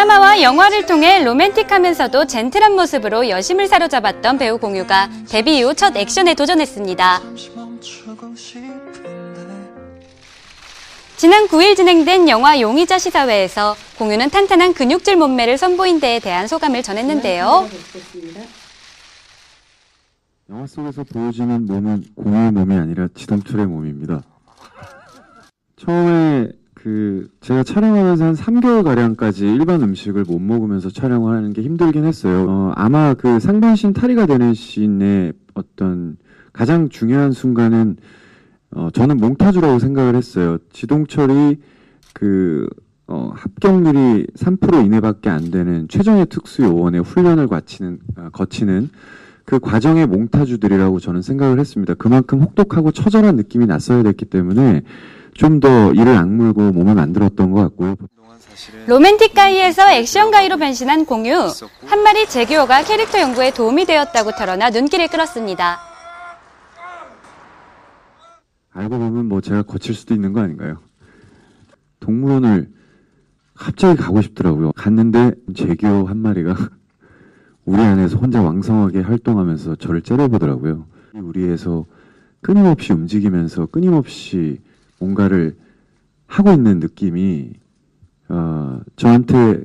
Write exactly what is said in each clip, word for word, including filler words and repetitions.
드라마와 영화를 통해 로맨틱하면서도 젠틀한 모습으로 여심을 사로잡았던 배우 공유가 데뷔 이후 첫 액션에 도전했습니다. 지난 구일 진행된 영화 용의자 시사회에서 공유는 탄탄한 근육질 몸매를 선보인 데에 대한 소감을 전했는데요. 영화 속에서 보여지는 몸은 공유의 몸이 아니라 지동철의 몸입니다. 처음에 그 제가 촬영하면서 한 삼 개월가량까지 일반 음식을 못 먹으면서 촬영을 하는 게 힘들긴 했어요. 어, 아마 그 상반신 탈의가 되는 씬의 어떤 가장 중요한 순간은 어, 저는 몽타주라고 생각을 했어요. 지동철이 그 어, 합격률이 삼 퍼센트 이내밖에 안 되는 최정예 특수요원의 훈련을 거치는, 거치는 그 과정의 몽타주들이라고 저는 생각을 했습니다. 그만큼 혹독하고 처절한 느낌이 났어야 됐기 때문에 좀 더 이를 악물고 몸을 만들었던 것 같고요. 로맨틱 가이에서 액션 가이로 변신한 공유. 한 마리 재규어가 캐릭터 연구에 도움이 되었다고 털어나 눈길을 끌었습니다. 알고 보면 뭐 제가 거칠 수도 있는 거 아닌가요? 동물원을 갑자기 가고 싶더라고요. 갔는데 재규어 한 마리가 우리 안에서 혼자 왕성하게 활동하면서 저를 째려보더라고요. 우리에서 끊임없이 움직이면서 끊임없이 뭔가를 하고 있는 느낌이 어, 저한테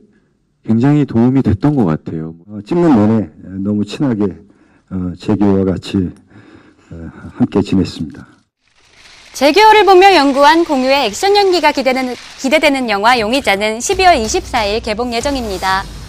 굉장히 도움이 됐던 것 같아요. 어, 찍는 내내 너무 친하게 어, 재규어와 같이 어, 함께 지냈습니다. 재규어를 보며 연구한 공유의 액션 연기가 기대는, 기대되는 영화 용의자는 십이월 이십사일 개봉 예정입니다.